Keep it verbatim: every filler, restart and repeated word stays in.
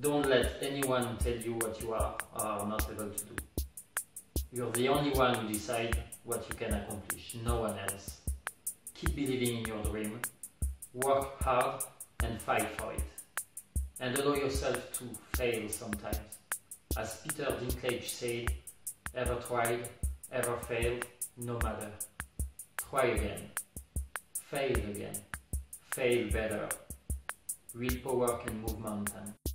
Don't let anyone tell you what you are or are not able to do. You're the only one who decides what you can accomplish, no one else. Keep believing in your dream, work hard and fight for it. And allow yourself to fail sometimes. As Peter Dinklage said, ever tried, ever failed, no matter. Try again, fail again, fail better. Willpower can move mountains.